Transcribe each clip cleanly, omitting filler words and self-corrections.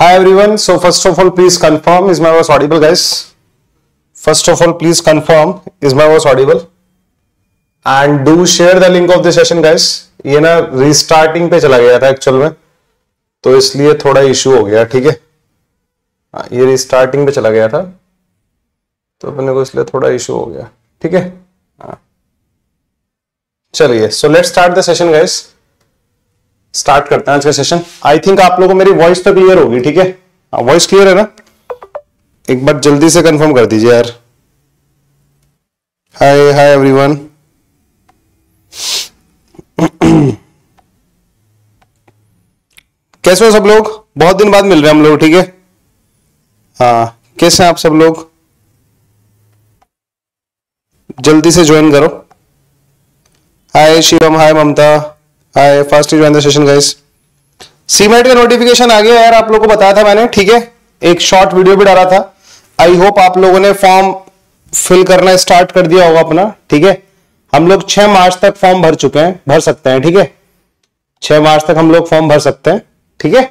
Hi everyone. So first of all, please confirm is my voice audible, guys? First of all, please confirm is my voice audible? And do share the link of the session, guys. ये ना restarting पे चला गया था actual में, तो इसलिए थोड़ा issue हो गया, ठीक है? ये restarting पे चला गया था, तो अपने को इसलिए थोड़ा issue हो गया, ठीक है? चलिए, so let's start the session, guys. Start करते हैं आज का सेशन. आई थिंक आप लोगों को मेरी वॉइस तो क्लियर होगी, ठीक है? वॉइस क्लियर है ना? एक बार जल्दी से कंफर्म कर दीजिए यार. Hi hi everyone. कैसे हो सब लोग? बहुत दिन बाद मिल रहे हैं हम लोग, ठीक है? हाँ, कैसे हैं आप सब लोग? जल्दी से ज्वाइन करो. Hi Shivam, hi Mamta, hi. First join the session guys. CMAT का नोटिफिकेशन आ गया यार, आप लोगों को बताया था मैंने, ठीक है? एक शॉर्ट वीडियो भी डाला था. आई होप आप लोगों ने फॉर्म फिल करना स्टार्ट कर दिया होगा अपना, ठीक है? हम लोग 6 मार्च तक फॉर्म भर चुके हैं, भर सकते हैं, ठीक है? 6 मार्च तक हम लोग फॉर्म भर सकते हैं, ठीक है?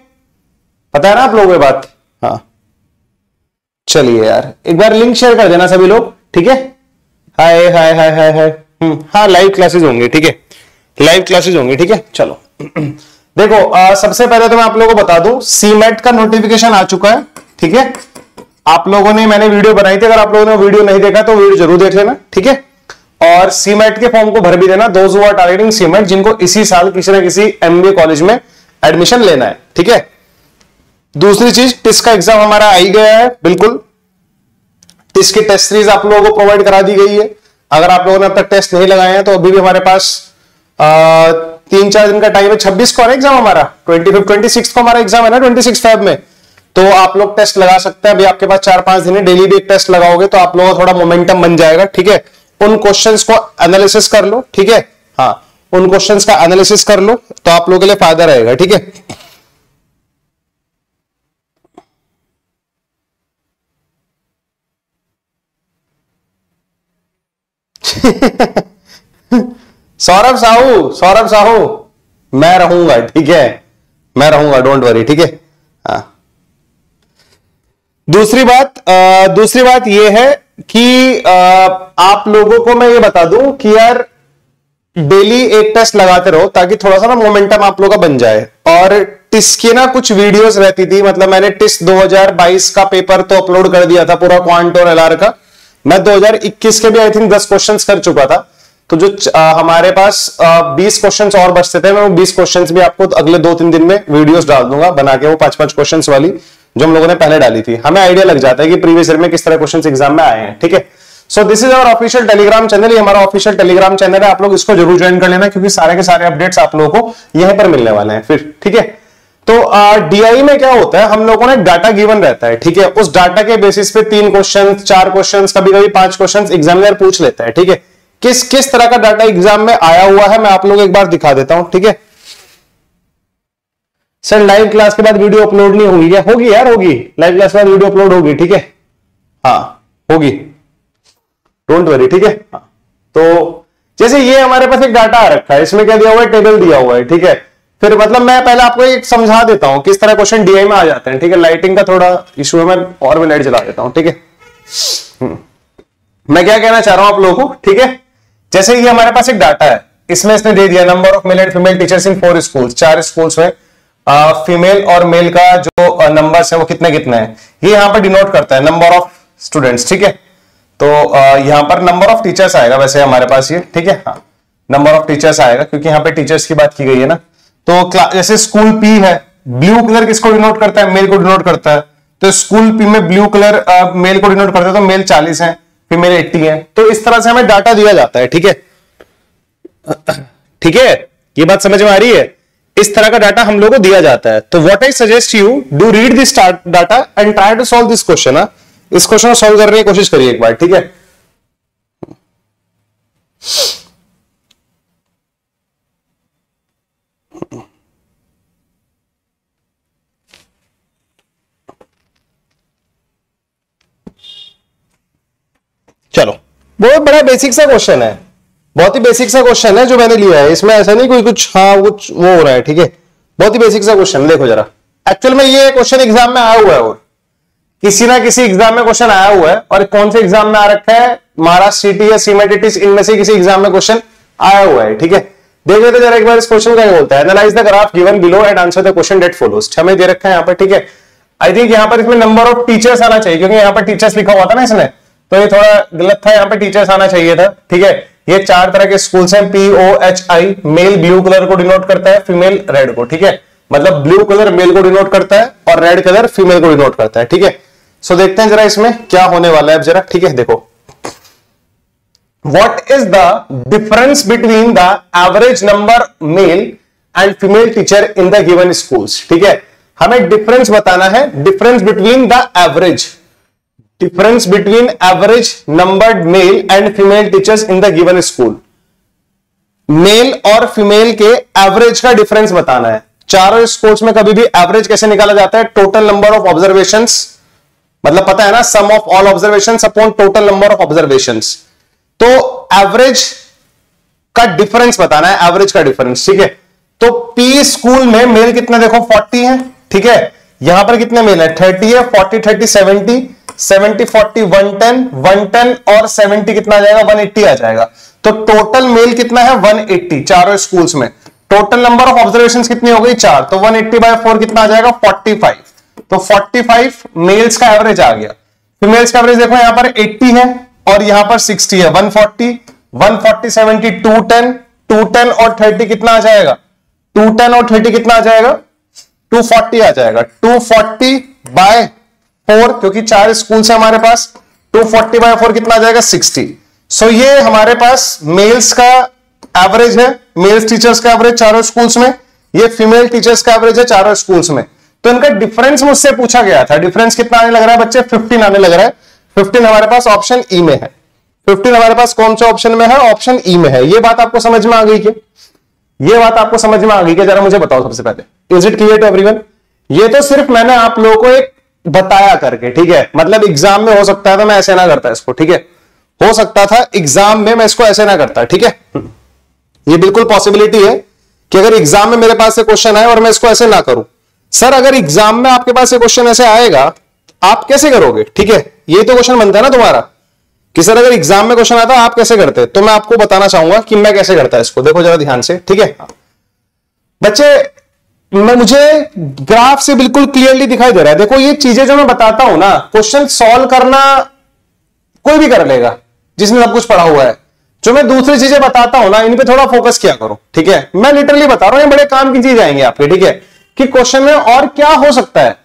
पता है ना आप लोगों को बात? हाँ, चलिए यार, एक बार लिंक शेयर कर देना सभी लोग, ठीक है? हाय हाय हाय हाय हाय. हाँ, लाइव क्लासेज होंगे, ठीक है? लाइव क्लासेज होंगे, ठीक है? चलो देखो, सबसे पहले तो मैं आप लोगों को बता दूं, सीमैट का नोटिफिकेशन आ चुका है, ठीक है? आप लोगों ने, मैंने वीडियो बनाई थी, अगर आप लोगों ने वीडियो नहीं देखा तो वीडियो जरूर देख लेना, ठीक है? और सीमैट के फॉर्म को भर भी देना, those who are targeting CMAT, जिनको इसी साल किसी ना किसी एमबीए कॉलेज में एडमिशन लेना है, ठीक है? दूसरी चीज, टिस का एग्जाम हमारा आई गया है, बिल्कुल. टिस की टेस्ट सीरीज आप लोगों को प्रोवाइड करा दी गई है. अगर आप लोगों ने अब तक टेस्ट नहीं लगाए हैं तो अभी भी हमारे पास 3-4 दिन का टाइम है. 26 को है एग्जाम हमारा, 26 को हमारा एग्जाम है ना, 26 फ़रवरी में. तो आप लोग टेस्ट लगा सकते हैं. अभी आपके पास 4-5 दिन है, डेली भी एक टेस्ट लगाओगे तो आप लोगों का थोड़ा मोमेंटम बन जाएगा, ठीक है? उन क्वेश्चंस को एनालिसिस कर लो, ठीक है? हाँ, उन क्वेश्चंस का एनालिसिस कर लो तो आप लोगों के लिए फायदा रहेगा, ठीक है? सौरभ साहू, सौरभ साहू, मैं रहूंगा, ठीक है? मैं रहूंगा, डोंट वरी, ठीक है? हाँ, दूसरी बात ये है कि आप लोगों को मैं ये बता दूं कि यार डेली एक टेस्ट लगाते रहो ताकि थोड़ा सा ना मोमेंटम आप लोगों का बन जाए. और टिस की ना कुछ वीडियोस रहती थी, मतलब मैंने टिस 2022 का पेपर तो अपलोड कर दिया था पूरा, क्वांट और एलआर का. मैं 2021 के भी आई थिंक 10 क्वेश्चंस कर चुका था, तो जो हमारे पास 20 क्वेश्चंस और बचते थे, मैं वो 20 क्वेश्चंस भी आपको अगले 2-3 दिन में वीडियोस डाल दूंगा बना के, वो 5-5 क्वेश्चंस वाली जो हम लोगों ने पहले डाली थी. हमें आइडिया लग जाता है कि प्रीवियस ईयर में किस तरह क्वेश्चंस एग्जाम में आए हैं, ठीक है? So this is our official Telegram channel. ये हमारा ऑफिशियल टेलीग्राम चैनल है, आप लोग इसको जरूर ज्वाइन कर लेना क्योंकि सारे के सारे अपडेट्स आप लोगों को यहीं पर मिलने वाले हैं फिर, ठीक है? तो DI में क्या होता है, हम लोगों ने डाटा गिवन रहता है, ठीक है? उस डाटा के बेसिस पे 3 क्वेश्चन, 4 क्वेश्चन, कभी-कभी 5 क्वेश्चन एग्जामिनर पूछ लेता है, ठीक है? किस तरह का डाटा एग्जाम में आया हुआ है मैं आप लोगों को एक बार दिखा देता हूं, ठीक है? सर लाइव क्लास के बाद वीडियो अपलोड नहीं होगी क्या? होगी यार, होगी. लाइव क्लास के बाद वीडियो अपलोड होगी, ठीक है? हाँ, होगी, डोंट वरी, ठीक है? हाँ. तो जैसे ये हमारे पास एक डाटा आ रखा है, इसमें क्या दिया हुआ है, टेबल दिया हुआ है, ठीक है? फिर मतलब मैं पहले आपको एक समझा देता हूं किस तरह क्वेश्चन DI में आ जाते हैं, ठीक है? लाइटिंग का थोड़ा इशू है, मैं और भी लाइट जला देता हूं, ठीक है? मैं क्या कहना चाह रहा हूं आप लोगों को, ठीक है? जैसे ये हमारे पास एक डाटा है, इसमें इसने दे दिया number of male and female teachers in 4 schools. 4 schools में फीमेल और मेल का जो नंबर्स है वो कितने हैं, ये यहाँ पर डिनोट करता है नंबर ऑफ स्टूडेंट्स, ठीक है? तो यहाँ पर नंबर ऑफ टीचर्स आएगा वैसे हमारे पास ये, ठीक है? हाँ, नंबर ऑफ टीचर्स आएगा क्योंकि यहाँ पे टीचर्स की बात की गई है ना. तो जैसे स्कूल P है, ब्लू कलर किसको डिनोट करता है, मेल को डिनोट करता है. तो स्कूल P में ब्लू कलर मेल को डिनोट करता है, तो मेल 40 है, फीमेल 80 है. तो इस तरह से हमें डाटा दिया जाता है, ठीक है? ठीक है, ये बात समझ में आ रही है? इस तरह का डाटा हम लोगों को दिया जाता है. तो what I suggest you, do read this data and try to solve this question. इस क्वेश्चन को सॉल्व करने की कोशिश करिए एक बार, ठीक है? चलो, बहुत बड़ा बेसिक सा क्वेश्चन है, बहुत ही बेसिक सा क्वेश्चन है जो मैंने लिया है. इसमें ऐसा नहीं कोई कुछ, हाँ कुछ वो हो रहा है, ठीक है? बहुत ही बेसिक सा क्वेश्चन, देखो जरा. एक्चुअल में ये क्वेश्चन एग्जाम में आया हुआ है और किसी ना किसी एग्जाम में क्वेश्चन आया हुआ है, और कौन से एग्जाम में आ रखा है, महाराष्ट्र सीटी या सीमेटिटिस, इनमें से किसी एग्जाम में क्वेश्चन आया हुआ है। ठीक है, देख लेते जरा एक बार इस क्वेश्चन का बोलता है, analyse the graph given below and answer the question that follows. हमें दे रखा है यहाँ पर। ठीक है, आई थिंक यहाँ पर इसमें नंबर ऑफ टीचर्स आना चाहिए, क्योंकि यहाँ पर टीचर्स लिखा हुआ था ना इसने, तो ये थोड़ा गलत था, यहाँ पे टीचर्स आना चाहिए था। ठीक है, ये चार तरह के स्कूल्स हैं, POHI, मेल ब्लू कलर को डिनोट करता है, फीमेल रेड को। ठीक है, मतलब ब्लू कलर मेल को डिनोट करता है और रेड कलर फीमेल को डिनोट करता है। ठीक है, सो देखते हैं जरा इसमें क्या होने वाला है अब जरा। ठीक है, देखो, what is the difference between the average number male and female teacher in the given schools. ठीक है, हमें डिफरेंस बताना है, difference between the average, difference between average numbered male and female teachers in the given school. Male और female के average का difference बताना है। चारों स्कूल्स में कभी भी एवरेज कैसे निकाला जाता है, टोटल नंबर ऑफ ऑब्जर्वेशंस, मतलब पता है ना, sum of all observations upon total number of observations. तो एवरेज का डिफरेंस बताना है, एवरेज का डिफरेंस। ठीक है, तो पी स्कूल में मेल कितना, देखो 40 है। ठीक है, यहां पर कितने मेल है, 30 है, 40 30 70 40 110 और 70 कितना आ जाएगा, 180 आ जाएगा। तो टोटल मेल कितना है, 180 चारों स्कूल्स में। टोटल नंबर ऑफ ऑब्जर्वेशंस कितनी हो गई, 4, तो 180 बाय 4 कितना आ जाएगा, 45। तो 45 मेल्स का एवरेज आ गया। फीमेल्स का एवरेज देखो यहां पर 80 है और यहां पर 60 है, 140 70 210 और 30 कितना आ जाएगा, 210 और 30 कितना आ जाएगा, 240 आ जाएगा। 240 बाय 4, क्योंकि 4 स्कूल्स है हमारे पास, 240 बाय 4 कितना आ जाएगा, 60। सो ये हमारे पास मेल्स का एवरेज है, मेल्स टीचर्स का एवरेज चारों स्कूल्स में, ये फीमेल टीचर्स का एवरेज है चारों स्कूल्स में। तो इनका डिफरेंस मुझसे पूछा गया था, डिफरेंस कितना आने लग रहा है बच्चे, 15 आने लग रहा है। 15 हमारे पास ऑप्शन ई में है। 15 हमारे पास कौन से ऑप्शन में है, ऑप्शन ई में है। ये बात आपको समझ में आ गई क्या, ये बात आपको समझ में आ गई क्या, जरा मुझे बताओ सबसे पहले, is it clear to everyone. ये तो सिर्फ मैंने आप लोगों को एक बताया करके, ठीक है, मतलब एग्जाम में हो सकता है तो मैं ऐसे ना करता इसको। ठीक है, हो सकता था एग्जाम में मैं इसको ऐसे ना करता। ठीक है, ये बिल्कुल पॉसिबिलिटी है कि अगर एग्जाम में मेरे पास से क्वेश्चन आए और मैं इसको ऐसे ना करूं। सर अगर एग्जाम में आपके पास से क्वेश्चन ऐसे आएगा, आप कैसे करोगे। ठीक है, ये तो क्वेश्चन बनता है ना तुम्हारा कि सर अगर एग्जाम में क्वेश्चन आता है आप कैसे करते, तो मैं आपको बताना चाहूंगा कि मैं कैसे करता इसको। देखो जरा ध्यान से। ठीक है बच्चे, मुझे ग्राफ से बिल्कुल क्लियरली दिखाई दे रहा है। देखो ये चीजें जो मैं बताता हूं ना, क्वेश्चन सॉल्व करना कोई भी कर लेगा जिसने सब कुछ पढ़ा हुआ है। जो मैं दूसरी चीजें बताता हूं ना, इन पे थोड़ा फोकस किया करो। ठीक है, मैं लिटरली बता रहा हूं, ये बड़े काम की चीज आएंगे आपके। ठीक है, कि क्वेश्चन में और क्या हो सकता है,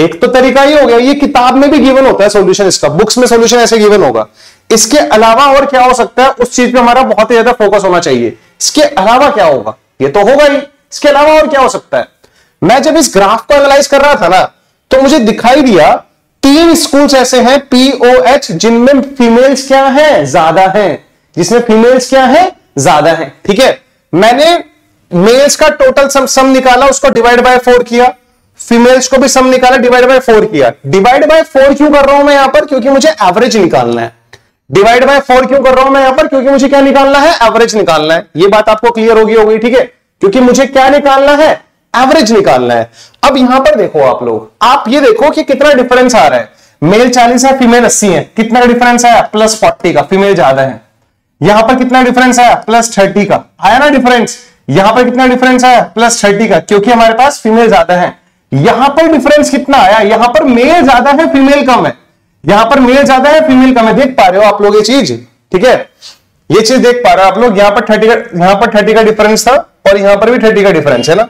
एक तो तरीका ये हो गया, ये किताब में भी गिवन होता है सॉल्यूशन इसका, बुक्स में सॉल्यूशन ऐसे गिवन होगा। इसके अलावा और क्या हो सकता है, उस चीज पे हमारा बहुत ही ज्यादा फोकस होना चाहिए। इसके अलावा क्या होगा, ये तो होगा ही, इसके अलावा और क्या हो सकता है। मैं जब इस ग्राफ को एनालाइज कर रहा था ना, तो मुझे दिखाई दिया 3 स्कूल्स ऐसे हैं POH जिनमें फीमेल्स क्या है, ज्यादा है, जिसमें फीमेल्स क्या है, ज्यादा है। ठीक है, मैंने मेल्स का टोटल सम निकाला, उसको डिवाइड बाय 4 किया, फीमेल्स को भी सम निकाला, डिवाइड बाय 4 किया। डिवाइड बाय 4 क्यों कर रहा हूं मैं यहां पर, क्योंकि मुझे एवरेज निकालना है। डिवाइड बाय 4 क्यों कर रहा हूं मैं यहां पर, क्योंकि मुझे क्या निकालना है, एवरेज निकालना है। ये बात आपको क्लियर होगी। ठीक है, क्योंकि मुझे क्या निकालना है, एवरेज निकालना है। अब यहां पर देखो आप लोग, आप ये देखो कि कितना डिफरेंस आ रहा है। मेल 40 है, फीमेल 80 है, कितना डिफरेंस आया, +40 का, फीमेल ज्यादा है। यहां पर कितना डिफरेंस आया, +30 का आया ना डिफरेंस। यहां पर कितना डिफरेंस आया, +30 का, क्योंकि हमारे पास फीमेल ज्यादा है। यहां पर डिफरेंस कितना आया, यहां पर मेल ज्यादा है फीमेल कम है, यहां पर मेल ज्यादा है फीमेल कम है। देख पा रहे हो आप लोग ये चीज। ठीक है, ये चीज देख पा रहे हो आप लोग। यहां पर 30 का डिफरेंस था और यहां पर भी 30 का डिफरेंस है ना,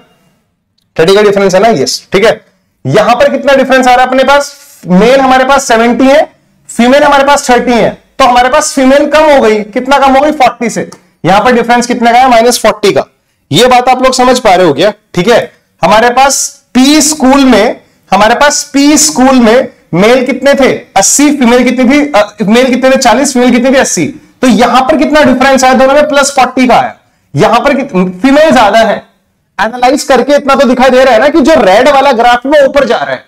30 का डिफरेंस है ना, यस। ठीक है, यहां पर कितना डिफरेंस आ रहा है अपने पास, मेल हमारे पास 70 है, फीमेल हमारे पास 30 है, तो हमारे पास फीमेल कम हो गई। कितना कम हो गई, 40 से। यहां पर डिफरेंस कितने का है, -40 का। ये बात आप लोग समझ पा रहे हो क्या। ठीक है, हमारे पास पी स्कूल में मेल कितने थे, 80, फीमेल कितनी थी, मेल कितने थे 40, फीमेल कितनी थी 80। तो यहां पर कितना डिफरेंस आया, दोनों में +40 का आया। यहां पर फीमेल ज्यादा है। एनालाइज करके इतना तो दिखाई दे रहा है ना कि जो रेड वाला ग्राफ वो ऊपर जा रहा है,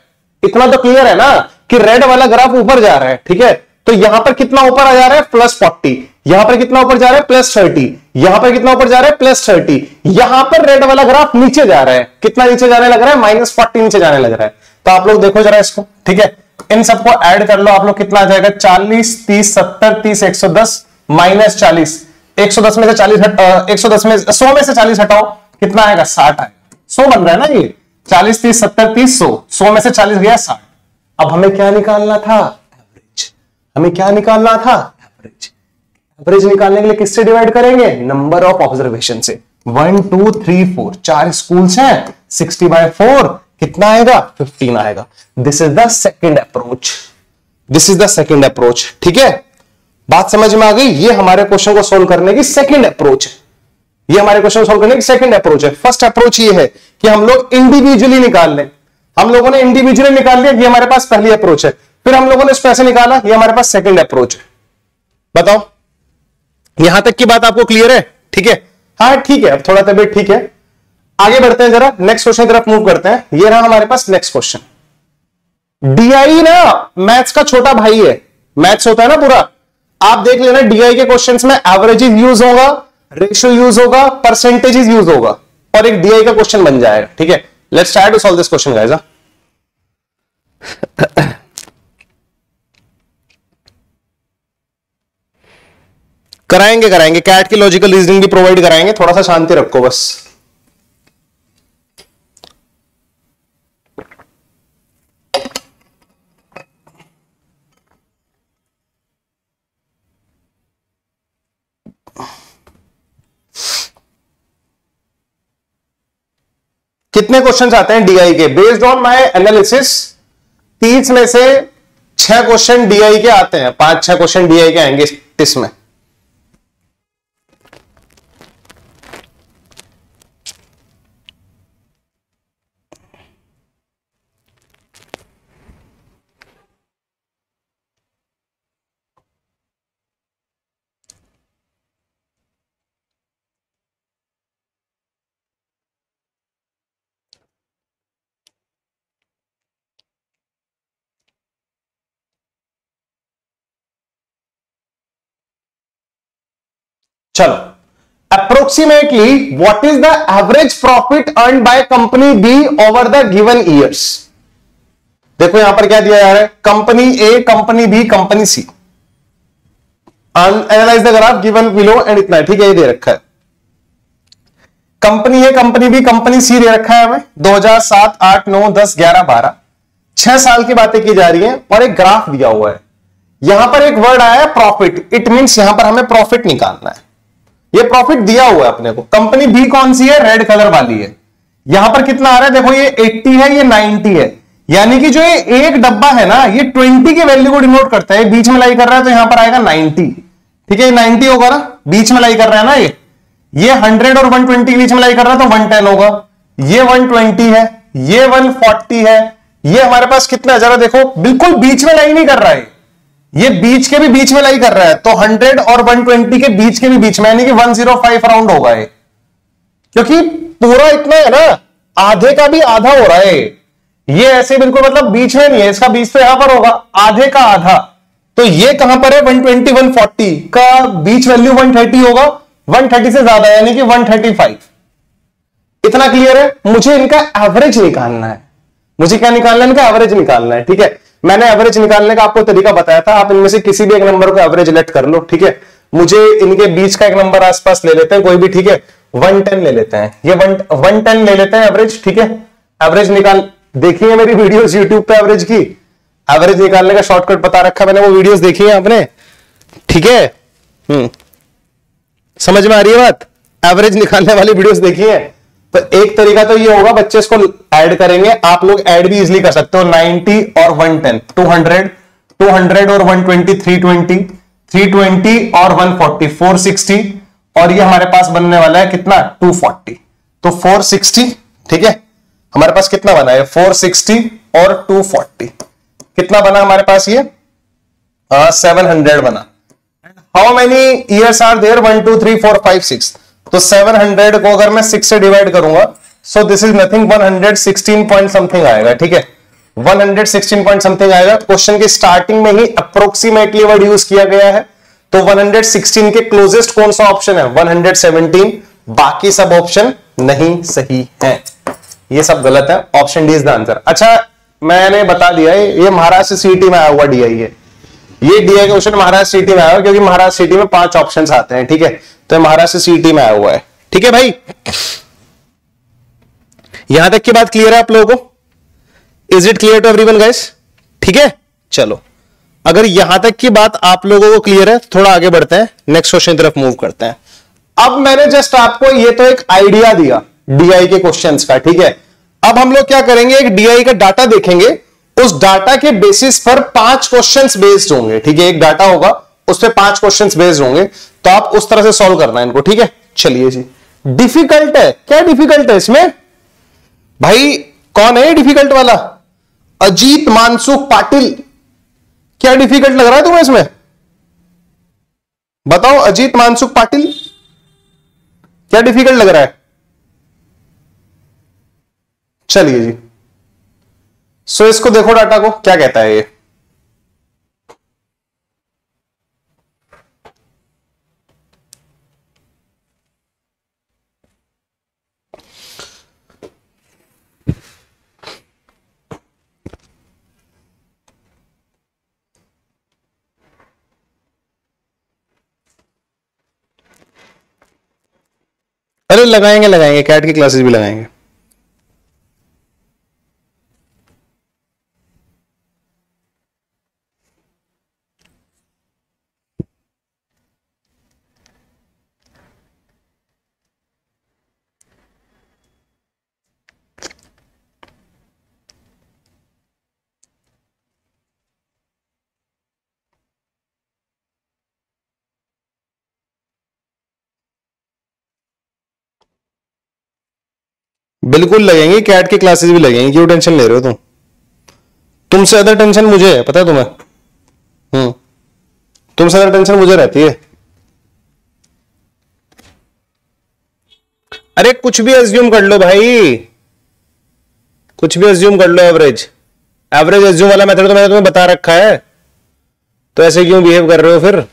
इतना तो क्लियर है ना कि रेड वाला ग्राफ ऊपर जा रहा है। ठीक है, तो यहां पर कितना ऊपर आ जा रहा है +40, यहां पर कितना ऊपर जा रहा है +30, यहां पर कितना ऊपर जा रहा है +30, यहां पर रेड वाला ग्राफ नीचे जा रहा है, कितना नीचे जाने लग रहा है -40 नीचे जाने लग रहा है। तो आप लोग देखो जरा इसको, ठीक है, इन सबको ऐड कर लो, आप लोग कितना आ जाएगा 40, 30, 70, 30, 110 -40, 110 में से 40 हट, 110 में 100 में से 40 हटाओ कितना आएगा 60 आएगा, 100 बन रहा है ना ये 40, 30, 70, 30, 100, 100 में से 40 गया 60। अब हमें क्या निकालना था एवरेज, हमें क्या निकालना था एवरेज। एवरेज निकालने के लिए किससे डिवाइड करेंगे, नंबर ऑफ ऑब्जर्वेशन से, 1, 2, 3, 4 4 स्कूल्स हैं, 60/4 कितना आएगा 15 आएगा। This is the second approach, this is the second approach, ठीक है, बात समझ में आ गई। ये हमारे क्वेश्चन को सोल्व करने की सेकंड अप्रोच है, ये हमारे क्वेश्चन को सोल्व करने की सेकंड अप्रोच है। फर्स्ट अप्रोच ये है कि हम लोग इंडिविजुअली निकाल लें, हम लोगों ने इंडिविजुअली निकाल लिया, ये हमारे पास पहली अप्रोच है, फिर हम लोगों ने इसको ऐसे निकाला, ये हमारे पास सेकंड अप्रोच है। बताओ यहां तक की बात आपको क्लियर है, ठीक है, हाँ ठीक है, अब थोड़ा तबीयत ठीक है, आगे बढ़ते हैं जरा नेक्स्ट क्वेश्चन की तरफ मूव करते हैं। ये रहा हमारे पास नेक्स्ट क्वेश्चन। डीआई ना मैथ्स का छोटा भाई है, मैथ्स होता है ना पूरा, आप देख लेना डीआई के क्वेश्चंस में एवरेजेस यूज होगा, रेशियो यूज होगा, परसेंटेजेस यूज होगा, और एक डीआई का क्वेश्चन बन जाएगा, ठीक है। Let's try to solve this question guys. कराएंगे कैट की लॉजिकल रीजनिंग भी प्रोवाइड कराएंगे, थोड़ा सा शांति रखो बस। कितने क्वेश्चन आते हैं डीआई के, बेस्ड ऑन माय एनालिसिस 30 में से 6 क्वेश्चन डीआई के आते हैं, 5-6 क्वेश्चन डीआई के आएंगे इसमें। चलो, approximately what is the average profit earned by company B over the given years? देखो यहां पर क्या दिया जा रहा है, company A, company B, company C, analyse the graph given below and इतना है, ठीक है, ये दे रखा है company A, company B, company C दे रखा है हमें 2007, 2008, 2009, 2010, 2011, 2012 6 साल की बातें की जा रही है, और एक ग्राफ दिया हुआ है। यहां पर एक वर्ड आया है प्रॉफिट, इट मींस यहां पर हमें प्रॉफिट निकालना है, ये प्रॉफिट दिया हुआ है अपने को। कंपनी बी कौन सी है, रेड कलर वाली है, यहां पर कितना आ रहा है देखो, ये 80 है, ये 90 है, यानी कि जो ये एक डब्बा है ना, ये 20 की वैल्यू को डिनोट करता है, बीच में लाई कर रहा है तो यहां पर आएगा 90, ठीक है, ये 90 होगा ना, बीच में लाई कर रहा है ना, ये 100 और 120 के बीच में लाई कर रहा है तो 110 होगा, ये 120 है, ये 140 है, ये हमारे पास कितना जरा देखो, बिल्कुल बीच में लाई नहीं कर रहा है, ये बीच के भी बीच में लाई कर रहा है, तो 100 और 120 के बीच के भी बीच में, यानी कि 105 राउंड होगा ये, क्योंकि पूरा इतना है ना, आधे का भी आधा हो रहा है ये, ऐसे बिल्कुल मतलब बीच में नहीं है, इसका बीच तो यहां पर होगा, आधे का आधा, तो ये कहां पर है 120, 140 का बीच वैल्यू 130 होगा, 130 से ज्यादा यानी कि 135। इतना क्लियर है, मुझे इनका एवरेज निकालना है, मुझे क्या निकालना है, इनका एवरेज निकालना है, ठीक है। मैंने एवरेज निकालने का आपको तरीका बताया था, आप इनमें से किसी भी एक नंबर को एवरेज लेट कर लो, ठीक है, मुझे इनके बीच का एक नंबर आसपास ले लेते हैं कोई भी, ठीक है, 110 ले लेते हैं, ये 110 ले लेते हैं एवरेज, ठीक है, एवरेज निकाल, देखिए मेरी वीडियोस यूट्यूब पे एवरेज की, एवरेज निकालने का शॉर्टकट बता रखा मैंने, वो वीडियोस देखी है आपने, ठीक है, समझ में आ रही है बात, एवरेज निकालने वाली वीडियोस देखी है। तो एक तरीका तो ये होगा, बच्चे इसको ऐड करेंगे, आप लोग ऐड भी इजीली कर सकते हो, 90 और 110, 200, 200 और 120, 320, 320 और 140, 460, और ये हमारे पास बनने वाला है कितना 240, तो 460, ठीक है, हमारे पास कितना बना है 460 और 240, कितना बना हमारे पास ये 700 बना। How many years are there 1, 2, 3, 4, 5, 6, तो 700 को अगर मैं 6 से डिवाइड करूंगा, so this is nothing 116 point something आएगा, ठीक है, 116 पॉइंट समथिंग आएगा। क्वेश्चन के स्टार्टिंग में ही अप्रोक्सीमेटली वर्ड यूज किया गया है, तो 116 के क्लोजेस्ट कौन सा ऑप्शन है? 117। बाकी सब ऑप्शन नहीं सही है, ये सब गलत है। Option D is the answer. अच्छा, मैंने बता दिया ये महाराष्ट्र सीटी में आया हुआ DI है। ये DI क्वेश्चन महाराष्ट्र सीटी में आया हुआ, क्योंकि महाराष्ट्र सीटी में 5 ऑप्शंस आते हैं, ठीक है, तो महाराष्ट्र सीटी में आया हुआ है। ठीक है भाई, यहां तक की बात क्लियर है आप लोगों को? Is it clear to everyone guys? ठीक है, चलो, अगर यहां तक की बात आप लोगों को क्लियर है, थोड़ा आगे बढ़ते हैं, नेक्स्ट क्वेश्चन की तरफ मूव करते हैं। अब मैंने जस्ट आपको ये तो एक आइडिया दिया DI के क्वेश्चंस का, ठीक है। अब हम लोग क्या करेंगे, एक DI का डाटा देखेंगे, उस डाटा के बेसिस पर 5 क्वेश्चंस बेस्ड होंगे, ठीक है। एक डाटा होगा, उस पे 5 क्वेश्चंस बेस्ड होंगे, तो आप उस तरह से सॉल्व करना है इनको, ठीक है। चलिए जी, डिफिकल्ट है क्या? डिफिकल्ट है इसमें भाई, कौन है डिफिकल्ट वाला? अजीत मानसुख पाटिल। क्या डिफिकल्ट लग रहा है तुम्हें इसमें? बताओ, अजीत मानसुख पाटिल क्या डिफिकल्ट लग रहा है? चलिए जी, सो इसको देखो, डाटा को क्या कहता है ये। अरे लगाएंगे लगाएंगे, कैट की क्लासेस भी लगाएंगे। बिल्कुल लगेंगे, कैट के क्लासेस भी लगेंगे, क्यों टेंशन ले रहे हो तुम? तुमसे ज्यादा टेंशन मुझे है, पता है तुम्हें? तुमसे ज्यादा टेंशन मुझे रहती है। अरे कुछ भी एज्यूम कर लो भाई, कुछ भी एज्यूम कर लो। एवरेज एवरेज एज्यूम वाला मेथड तो मैंने तुम्हें बता रखा है, तो ऐसे क्यों बिहेव कर रहे हो फिर?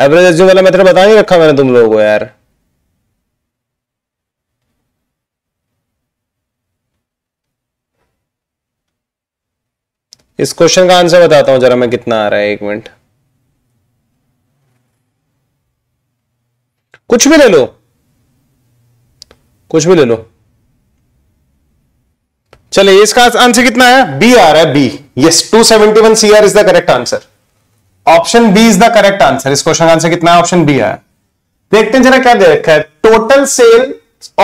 एवरेज एज्यूम वाला मेथड बता नहीं रखा मैंने तुम लोगों को यार? इस क्वेश्चन का आंसर बताता हूं जरा मैं, कितना आ रहा है, एक मिनट। कुछ भी ले लो, कुछ भी ले लो। चलिए, इसका आंसर कितना है? बी आ रहा है, B. Yes, 271 CR is the correct answer. Option B is the correct answer. इस क्वेश्चन का आंसर कितना है? ऑप्शन बी आया। देखते हैं जरा क्या दे रखा है। Total sale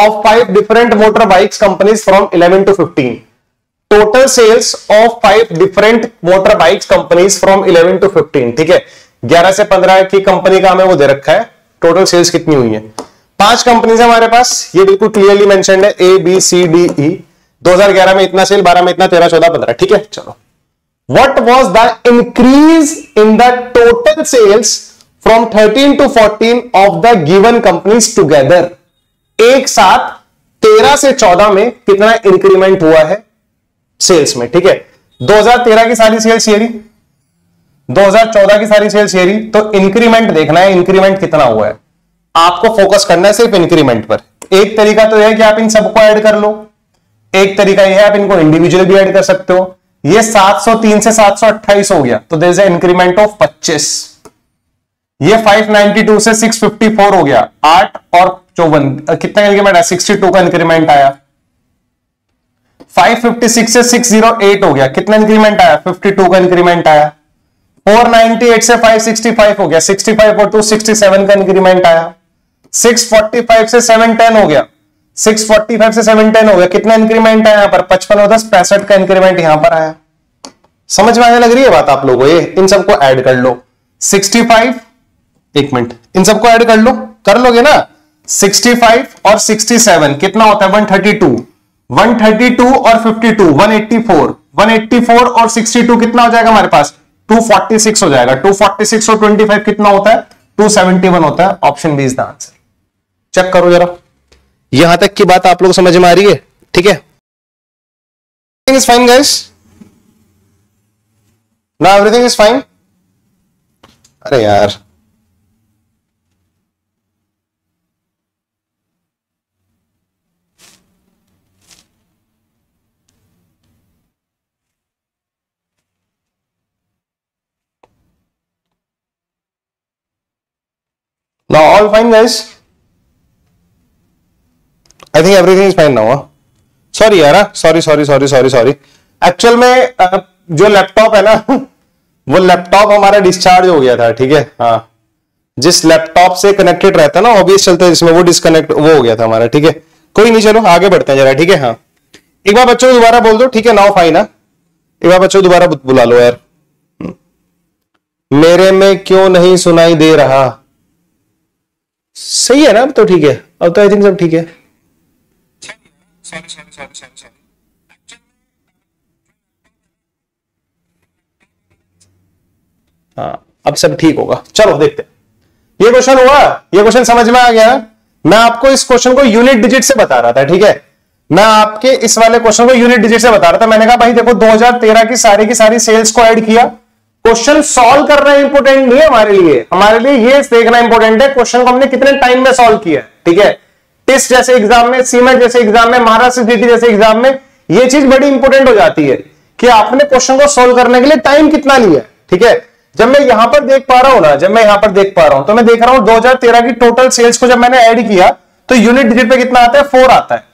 of 5 different motor bikes companies from 11 to 15। Total sales of 5 different motor bikes companies from 11 to 15, ठीक है। 11 से 15 की कंपनी का हमें वो दे रखा है, टोटल सेल्स कितनी हुई है। 5 कंपनीज हमारे पास, ये बिल्कुल क्लियरली मेंशन्ड है, A B C D E. 2011 में इतना सेल, 12 में इतना, 13, 14, 15, ठीक है। चलो, what was the increase in the total sales from 13 to 14 of the given companies together? एक साथ 13 से 14 में कितना इंक्रीमेंट हुआ है सेल्स में, ठीक है। 2013 की सारी सेल्स ये रही, 2014 की सारी सेल्स ये रही, तो इंक्रीमेंट देखना है, इंक्रीमेंट कितना हुआ है। आपको फोकस करना है सिर्फ इंक्रीमेंट पर। एक तरीका तो यह है कि आप इन सबको ऐड कर लो, एक तरीका यह है आप इनको इंडिविजुअली भी ऐड कर सकते हो। ये 703 से 728 हो गया, तो there is a increment of 25। ये 592 से 654 हो गया, 8 और 54 कितना इंक्रीमेंट आया? 62 का इंक्रीमेंट आया। 556 से 608 हो गया, कितना इंक्रीमेंट आया? 52 का इंक्रीमेंट आया। 498 से 565 हो गया, 65 और 267 का इंक्रीमेंट आया। 645 से 710 हो गया, 645 से 710 हो गया, कितना इंक्रीमेंट आया? यहाँ पर 55 और 10, 65 का इंक्रीमेंट यहाँ पर आया। समझ में आने लग रही है बात आप लोगों? ये इन सबको ऐड कर लो, 65, एक मिनट, इन सबको ऐड कर लो, कर लोगे ना? 65 और 67 कितना होता है? 132, 132 और 52, 184, 184 और 62 कितना हो जाएगा हमारे पास? 246 हो जाएगा। 246 और 25 कितना होता है? 271 होता है। Option B is the answer. Check करो जरा, यहां तक की बात आप लोग समझ में आ रही है? ठीक है। Is fine, guys. Now everything is fine. अरे यार, now all fine, guys. I think everything is fine now. Huh? Sorry यार, सॉरी एक्चुअल में जो लैपटॉप है ना वो लैपटॉप हमारा डिस्चार्ज हो गया था, ठीक है। हाँ, जिस लैपटॉप से कनेक्टेड रहता है ना ऑब्वियस चलता है जिसमें, वो डिस्कनेक्ट वो हो गया था हमारा, ठीक है। कोई नहीं, चलो आगे बढ़ते हैं जरा, ठीक है। हाँ, एक बार बच्चों को दोबारा बोल दो, ठीक है। Now fine. हाँ, एक बार बच्चों को दोबारा बुला लो यार। मेरे में क्यों नहीं सुनाई दे रहा? सही है ना अब तो? ठीक है, अब तो आई थिंक सब ठीक है। हाँ, अब सब ठीक होगा। चलो देखते हैं। ये क्वेश्चन हुआ, ये क्वेश्चन समझ में आ गया। मैं आपको इस क्वेश्चन को यूनिट डिजिट से बता रहा था, ठीक है। मैं आपके इस वाले क्वेश्चन को यूनिट डिजिट से बता रहा था। मैंने कहा भाई देखो 2013 की सारी सेल्स को ऐड किया। क्वेश्चन सॉल्व करना इंपोर्टेंट नहीं है हमारे लिए, ये देखना इंपोर्टेंट है क्वेश्चन को हमने कितने टाइम में सॉल्व किया, ठीक है। टिस्ट जैसे एग्जाम में, सीमेट जैसे एग्जाम में, महाराष्ट्र जीटी जैसे एग्जाम में ये चीज बड़ी इंपोर्टेंट हो जाती है कि आपने क्वेश्चन को सोल्व करने के लिए टाइम कितना लिया, ठीक है। जब मैं यहां पर देख पा रहा हूं ना, जब मैं यहां पर देख पा रहा हूं तो मैं देख रहा हूं 2013 की टोटल सेल्स को जब मैंने ऐड किया तो यूनिट डिजिट पे कितना आता है? 4 आता है।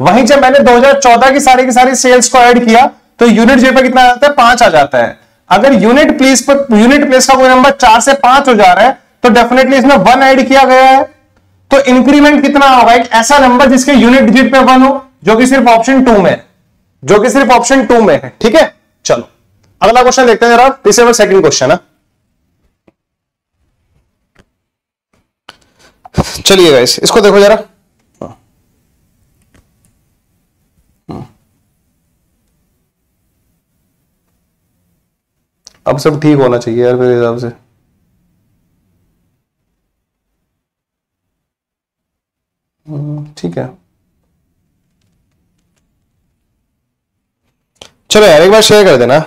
वहीं जब मैंने 2014 की सारी सेल्स को ऐड किया तो यूनिट डिजिट पे कितना आता है? 5 आ जाता है। अगर यूनिट प्लेस का कोई नंबर 4 से 5 हो जा रहा है तो डेफिनेटली इसमें 1 ऐड किया गया है, तो इंक्रीमेंट कितना होगा? एक ऐसा नंबर जिसके यूनिट डिजिट पे 1 हो, जो कि सिर्फ ऑप्शन 2 में है, ठीक है। चलो अगला क्वेश्चन देखते हैं जरा, तीसरा सेकंड क्वेश्चन है। चलिए गाइस, इसको देखो जरा। अब सब ठीक होना चाहिए यार मेरे हिसाब से। ठीक है, चलो यार एक बार शेयर कर देना।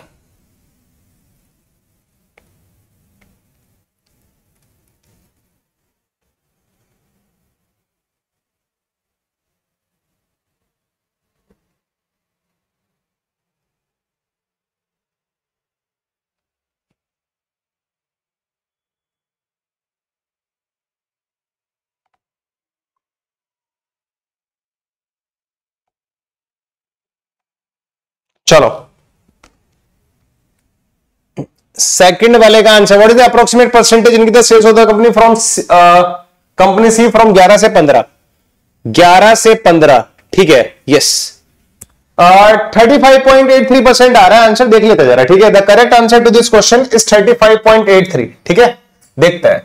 चलो सेकंड वाले का answer, what is the approximate percentage इनकी the sales of the company from company C from 11 से 15, ठीक है। यस, 35.83% आ रहा है आंसर, देख लेते जरा, ठीक है। The correct answer to this question is 35.83, ठीक है। देखते हैं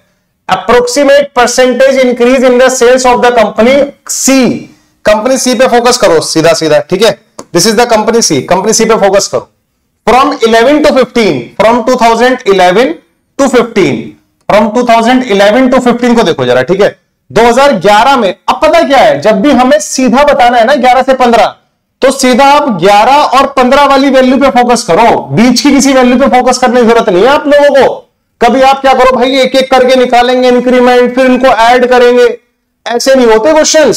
approximate percentage increase in the sales of the company C. Company C पे फोकस करो सीधा सीधा, ठीक है। This is the company C पे फोकस करो। फ्रॉम 2011 to 15 को देखो जरा, ठीक है। 2011 में, अब पता क्या है, जब भी हमें सीधा बताना है ना 11 से 15 तो सीधा आप 11 और 15 वाली वैल्यू पे फोकस करो, बीच की किसी वैल्यू पे फोकस करने की जरूरत नहीं है आप लोगों को। कभी आप क्या करो भाई, एक एक करके निकालेंगे इंक्रीमेंट, फिर इनको ऐड करेंगे, ऐसे नहीं होते क्वेश्चन।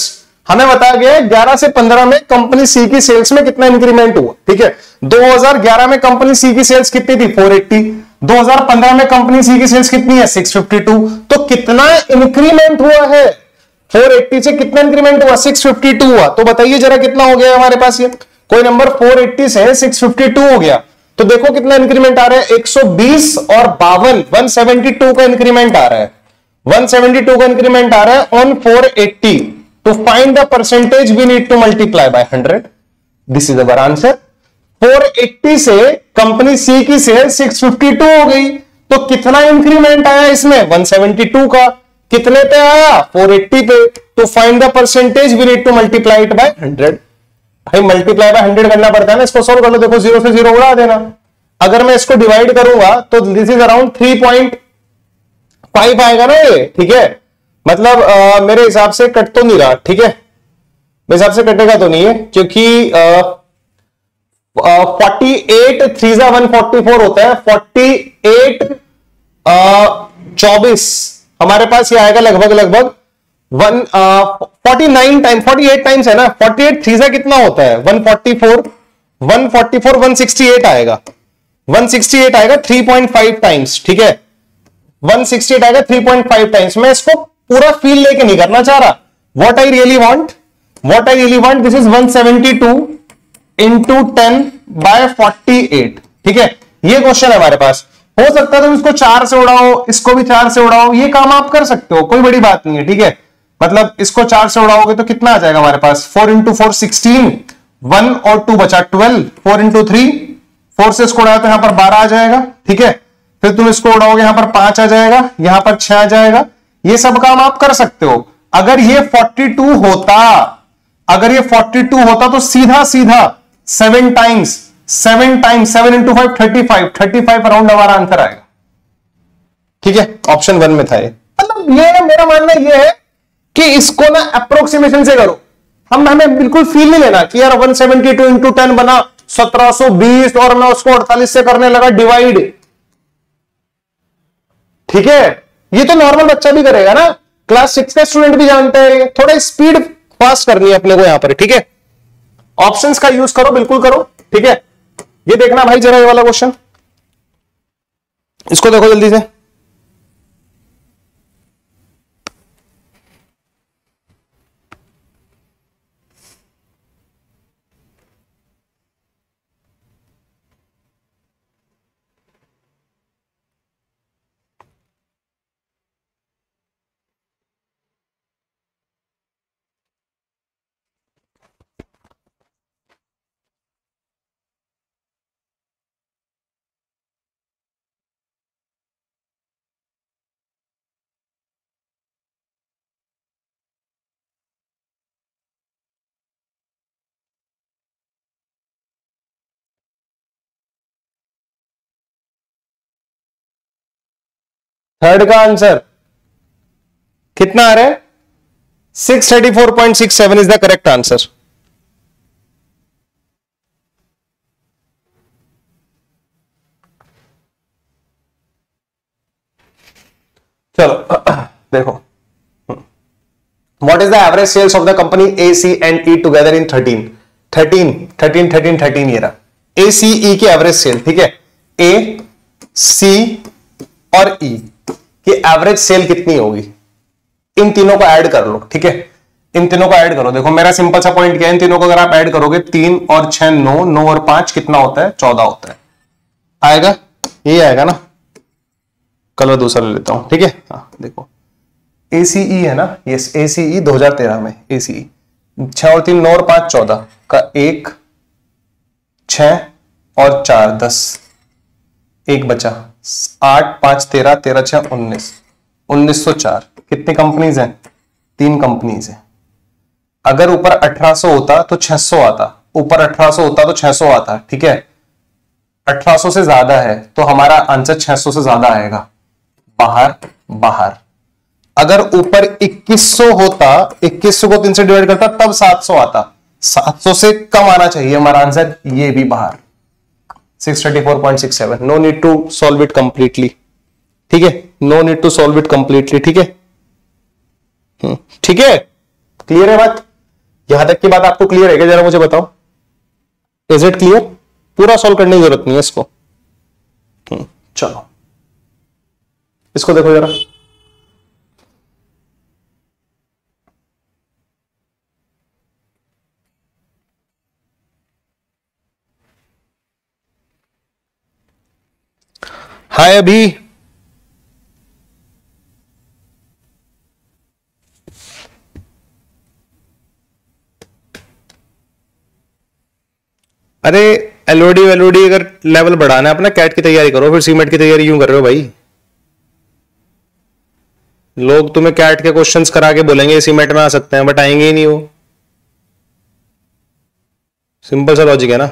हमें बताया गया है 11 से 15 में कंपनी सी की सेल्स में कितना इंक्रीमेंट हुआ, ठीक है। 2011 में कंपनी सी की सेल्स कितनी थी? 480। 2015 में कंपनी सी की सेल्स कितनी है? 652। तो कितना इंक्रीमेंट हुआ है? 480 से कितना इंक्रीमेंट हुआ? 652 हुआ। तो बताइए जरा कितना हो गया हमारे पास? ये कोई नंबर 480 से 652 हो गया तो देखो कितना इंक्रीमेंट आ रहा है, 120 और 52, 172 का इंक्रीमेंट आ रहा है, 172 का इंक्रीमेंट आ रहा है on 480। To find the percentage we need to multiply by 100. This is our answer. 480 से कंपनी C की सेल 652 हो गई तो कितना इंक्रीमेंट आया इसमें? 172 का। कितने पे आया? 480 पे। तो find the percentage we need to multiply it by 100। भाई मल्टीप्लाई बाय 100 करना पड़ता है ना, इसको सोल्व कर लो। देखो 0 से 0 उड़ा देना। अगर मैं इसको डिवाइड करूंगा तो दिस इज अराउंड 3.5 आएगा ना ये, ठीक है। मतलब मेरे हिसाब से कट तो नहीं रहा, ठीक है। मेरे हिसाब से कटेगा तो नहीं है क्योंकि 48 थ्री जा 144 होता है, 48 24 हमारे पास ये आएगा लगभग लगभग 49 टाइम 48 टाइम्स है ना। 48 थ्री जा कितना होता है 144 168 आएगा 3.5 टाइम्स। ठीक है 168 आएगा 3.5 टाइम्स। मैं इसको पूरा फील लेके नहीं करना चाह रहा। What I really want this is 172 × 10/48। ठीक है ये क्वेश्चन है हमारे पास। हो सकता है तुम इसको 4 से उड़ाओ, इसको भी 4 से उड़ाओ, ये काम आप कर सकते हो, कोई बड़ी बात नहीं है। ठीक है मतलब इसको 4 से उड़ाओगे तो कितना आ जाएगा हमारे पास 4 × 4 16, 1 और 2 बचा 12, 4 × 3 4 से इसको उड़ाओ तो यहां पर 12 आ जाएगा। ठीक है फिर तुम इसको उड़ाओगे यहां पर 5 आ जाएगा, यहां पर 6 आ जाएगा। ये सब काम आप कर सकते हो। अगर ये 42 होता तो सीधा 7 टाइम्स 7 × 5 35 अराउंड हमारा आंसर आएगा। ठीक है ऑप्शन 1 में था ये। मतलब ये मेरा मानना ये है कि इसको ना अप्रोक्सीमेशन से करो। हमें बिल्कुल फील नहीं लेना कि यार 172 × 10 बना 1720 और मैं उसको 48 से करने लगा डिवाइड। ठीक है ये तो नॉर्मल बच्चा भी करेगा ना, क्लास 6 का स्टूडेंट भी जानता है। थोड़ा स्पीड फास्ट करनी है अपने को यहां पर। ठीक है ऑप्शंस का यूज करो, बिल्कुल करो। ठीक है ये देखना भाई जरा ये वाला क्वेश्चन, इसको देखो जल्दी से। थर्ड का आंसर कितना आ रहा है 634.67 इज द करेक्ट आंसर। चलो देखो what is the average sales of the company ACE together in 13 ये रहा ACE की एवरेज सेल। ठीक है A C और E कि एवरेज सेल कितनी होगी, इन तीनों को ऐड कर लो। ठीक है इन तीनों को ऐड करो। देखो मेरा सिंपल सा पॉइंट क्या है, इन तीनों को अगर आप ऐड करोगे 3 और 6 9 और 5 कितना होता है 14 होता है आएगा, ये आएगा ना। कल मैं दूसरा ले लेता हूं। ठीक है हाँ देखो ACE है ना, यस ACE 2013 में ACE 6 और 3 9 और 5 14 का 1 6 और 4 10 1 बचा 8 5 13 13 6 19 1904 कितनी कंपनीज हैं 3 कंपनीज हैं। अगर ऊपर 1800 होता तो 600 आता, ऊपर 1800 होता तो 600 आता। ठीक है 1800 से ज्यादा है तो हमारा आंसर 600 से ज्यादा आएगा। बाहर अगर ऊपर 2100 होता, 2100 को 3 से डिवाइड करता तब 700 आता, 700 से कम आना चाहिए हमारा आंसर, ये भी बाहर। 634.67 no need to solve it completely. ठीक है ठीक है क्लियर है बात, यहां तक की बात आपको क्लियर है क्या जरा मुझे बताओ, इज इट क्लियर? पूरा सॉल्व करने की जरूरत नहीं है इसको। चलो इसको देखो जरा, हाय अभी अरे एलओडी वेलओडी अगर लेवल बढ़ाना है अपना, कैट की तैयारी करो फिर सीमेट की तैयारी क्यों कर रहे हो भाई। लोग तुम्हें कैट के क्वेश्चंस करा के बोलेंगे सीमेट में आ सकते हैं, बट आएंगे ही नहीं वो, सिंपल सा लॉजिक है ना।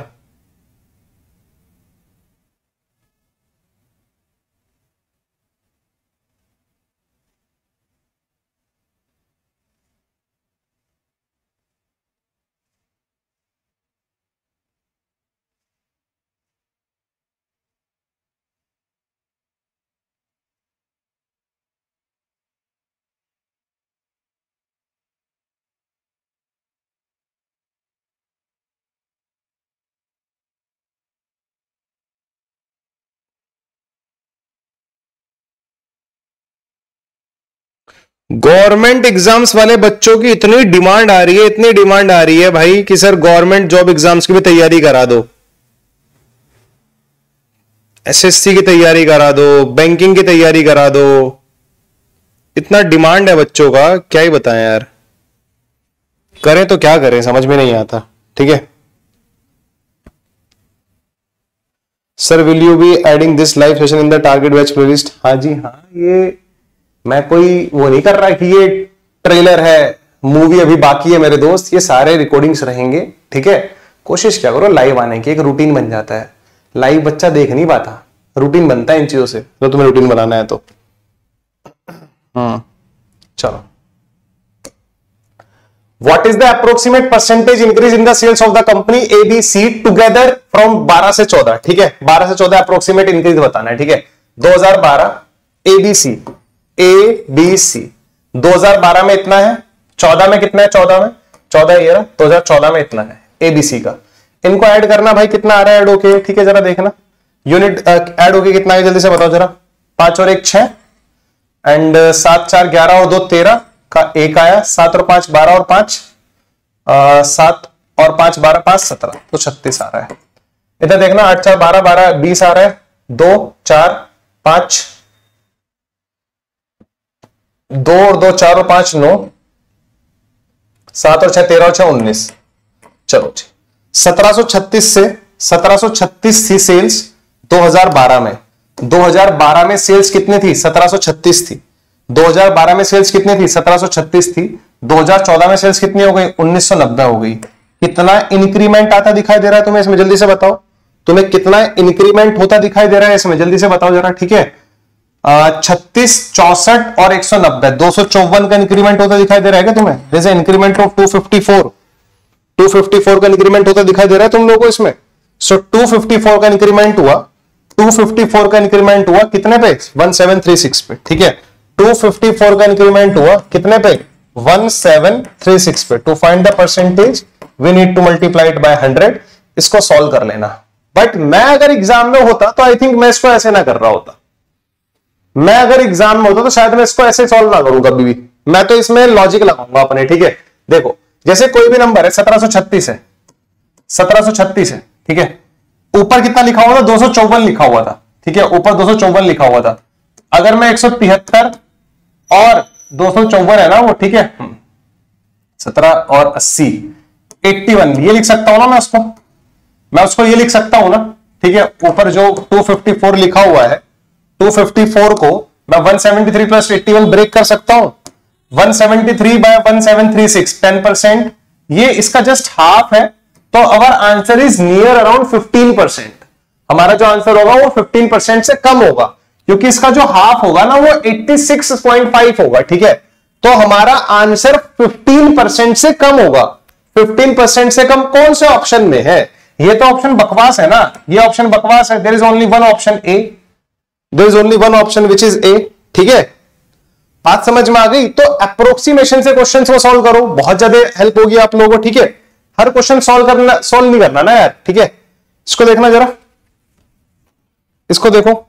गवर्नमेंट एग्जाम्स वाले बच्चों की इतनी डिमांड आ रही है, इतनी डिमांड आ रही है भाई कि सर गवर्नमेंट जॉब एग्जाम्स की भी तैयारी करा दो, एसएससी की तैयारी करा दो, बैंकिंग की तैयारी करा दो। इतना डिमांड है बच्चों का, क्या ही बताएं यार। करें तो क्या करें, समझ में नहीं आता। ठीक है sir, will you be adding this live session in the target batch playlist? हाँ जी हाँ, ये मैं कोई वो नहीं कर रहा कि ये ट्रेलर है, मूवी अभी बाकी है मेरे दोस्त, ये सारे रिकॉर्डिंग्स रहेंगे। ठीक है, कोशिश क्या करो लाइव आने की, एक रूटीन बन जाता है। लाइव बच्चा देख नहीं पाता, रूटीन बनता है इन चीजों से। तो तुम्हें रूटीन बनाना है तो चलो। What is the approximate percentage increase in the sales of the company A B C together from 12 से 14? ठीक है 12 से 14 approximate increase बताना है। ठीक है 2012 A B C 2012 में इतना है, 14 में कितना है, 14 ये 2014 में इतना है A B C का। इनको ऐड करना भाई, कितना आ रहा है ऐड होके? ठीक है जरा देखना यूनिट ऐड होके कितना है जल्दी से बताओ जरा। 5 और 1 6 एंड 7 4 11 और 2 13 का 1 आया, 7 और 5 12 और 5 7 और 5 12 5 17 तो 36 आ रहा है। इधर देखना 8 4 12 12 20 आ रहा है, 2 4 5 2 और 2 4 और 5 9 7 और 6 13 और 6 19। चलो 1736 से 1736 थी सेल्स 2012 में। 2012 में सेल्स कितनी थी? 1736 थी। 2012 में सेल्स कितनी थी? 1736 थी। 2014 में सेल्स कितनी हो गई? 1990 हो गई। कितना इंक्रीमेंट आता दिखाई दे रहा है तुम्हें इसमें, जल्दी से बताओ। तुम्हें कितना इंक्रीमेंट होता दिखाई दे रहा है इसमें, जल्दी से बताओ जरा। ठीक है 36 64 और 190 254 का इंक्रीमेंट होता दिखाई दे रहा है क्या तुम्हें? जैसे इंक्रीमेंट ऑफ 254 का इंक्रीमेंट होता दिखाई दे रहा है तुम लोगों को इसमें। सो 254 का इंक्रीमेंट हुआ, 254 का इंक्रीमेंट हुआ कितने पे? 1736 पे। ठीक है 254 का इंक्रीमेंट हुआ कितने पे? 1736 पे। To find the percentage we need to multiply it by 100। इसको सॉल्व कर लेना। बट मैं अगर एग्जाम में होता तो आई थिंक मैं इसको ऐसे ना कर रहा होता। मैं अगर एग्जाम में होता तो शायद मैं इसको ऐसे सॉल्व ना करूंगा कभी भी। मैं तो इसमें लॉजिक लगाऊंगा अपने। ठीक है देखो, जैसे कोई भी नंबर है 1736 है, 1736 है। ठीक है ऊपर कितना लिखा हुआ था? 254 लिखा हुआ था। ठीक है ऊपर 254 लिखा हुआ था। अगर मैं 173 और 254 है ना वो, ठीक है 17 और 80 81 ये लिख सकता हूं ना मैं उसको, ये लिख सकता हूं ना। ठीक है ऊपर जो 254 लिखा हुआ है, 254 को मैं 173 प्लस 81 ब्रेक कर सकता हूं। 173 बाय 1736 10%, ये इसका जस्ट हाफ है। तो our answer is near around 15%। हमारा जो आंसर होगा वो 15% से कम होगा, क्योंकि इसका जो हाफ होगा ना वो 86.5 होगा। ठीक है तो हमारा आंसर 15% से कम होगा। 15% से कम कौन से ऑप्शन में है? ये तो ऑप्शन बकवास है ना, ये ऑप्शन बकवास है। There is only one option A, there is only one option which is A. ठीक है बात समझ में आ गई? तो अप्रोक्सीमेशन से क्वेश्चन को सॉल्व करो, बहुत ज्यादा हेल्प होगी आप लोगों को। ठीक है हर क्वेश्चन सॉल्व नहीं करना ना यार। ठीक है इसको देखना जरा, इसको देखो।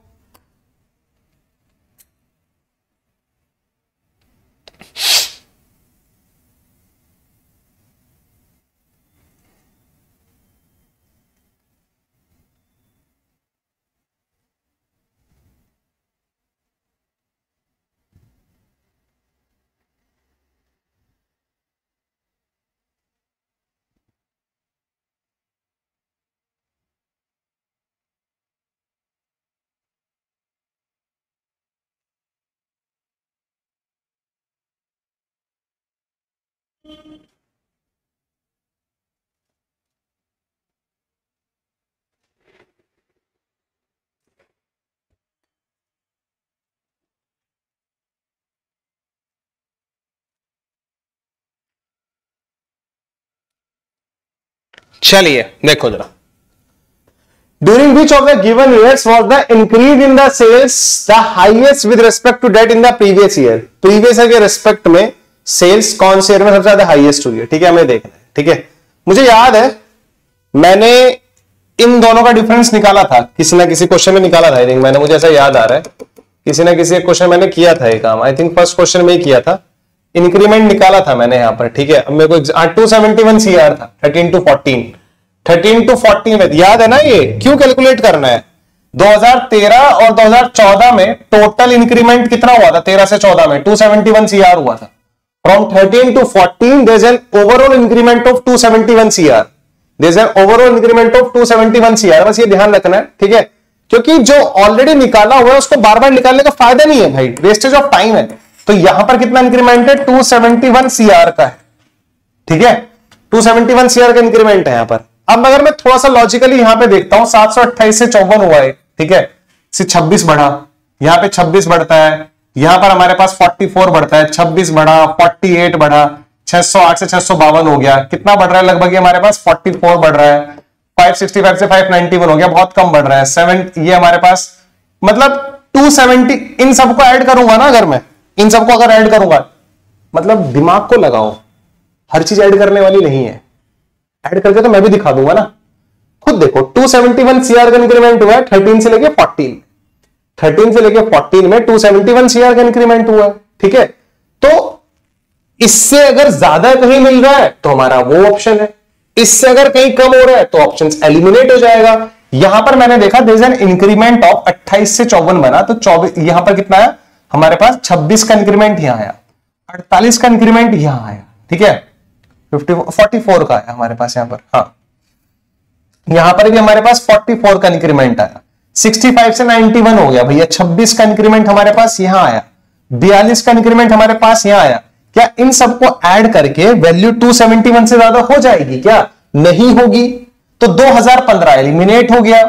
चलिए देखो जरा, during which of the given years was the increase in the sales the highest with respect to date in the previous year? Previous year के रेस्पेक्ट में सेल्स कौन से ईयर में सबसे ज्यादा हाईएस्ट हुई है? ठीक है हमें देखना है। ठीक है मुझे याद है मैंने इन दोनों का डिफरेंस निकाला था, किसी ना किसी क्वेश्चन में निकाला था। मैंने मुझे ऐसा याद आ रहा है किसी ना किसी क्वेश्चन मैंने किया था ये काम, आई थिंक फर्स्ट क्वेश्चन में ही किया था। इंक्रीमेंट निकाला था मैंने यहाँ पर, ठीक है। अब मेरे को 271 सीआर था 13 to 14 में, याद है ना। ये क्यों कैलकुलेट करना है, 2013 और 2014 में टोटल इंक्रीमेंट कितना हुआ था, 13 से 14 में 271 सीआर हुआ था। From 13 to 14 there is an overall increment of 271 CR, there is an overall increment of 271 CR. बस ये ध्यान रखना है, ठीक है, क्योंकि जो ऑलरेडी निकाला हुआ है उसको बार बार निकालने का फायदा नहीं है भाई, वेस्टेज ऑफ टाइम है। तो यहां पर कितना इंक्रीमेंट है, 271 सीआर का है, ठीक है, 271 सीआर का इंक्रीमेंट है यहां पर। अब अगर मैं थोड़ा सा लॉजिकली यहां पे देखता हूं, 728 से 54 हुआ है, ठीक है, 26 बढ़ा, यहां पे 26 बढ़ता है, यहां पर हमारे पास 44 बढ़ता है, 26 बढ़ा, 48 बढ़ा, 608 से 652 हो गया, कितना बढ़ रहा है लगभग हमारे पास 44 बढ़ रहा है, 565 से 591 हो गया, बहुत कम बढ़ रहा है, 7 ये हमारे पास, मतलब 270। इन सबको ऐड करूंगा ना, अगर मैं इन सबको अगर ऐड करूंगा, मतलब दिमाग को लगाओ, हर चीज ऐड करने वाली नहीं है, ऐड करके तो मैं भी दिखा दूंगा ना, खुद देखो। 271 सीआर का इंक्रीमेंट हुआ है 13 से लेके 14 में 271 सीआर का इंक्रीमेंट हुआ है, ठीक है। तो इससे अगर ज्यादा कहीं मिल रहा है तो हमारा वो ऑप्शन है, इससे अगर कहीं कम हो रहा है तो ऑप्शन एलिमिनेट हो जाएगा। यहां पर मैंने देखा there is an increment of 28 से 54 बना, तो 24 यहां पर कितना आया हमारे पास, 26 का इंक्रीमेंट यहां आया, 48 का इंक्रीमेंट यहां आया, ठीक है, 44 का आया हमारे पास यहां पर, हाँ यहां पर भी हमारे पास 44 का इंक्रीमेंट आया, 65 से 91 हो गया भैया, 26 का इंक्रीमेंट हमारे पास यहां आया, 42 का इंक्रीमेंट हमारे पास यहां आया। क्या इन सबको ऐड करके वैल्यू 271 से ज्यादा हो जाएगी, क्या नहीं होगी, तो 2015 एलिमिनेट हो गया,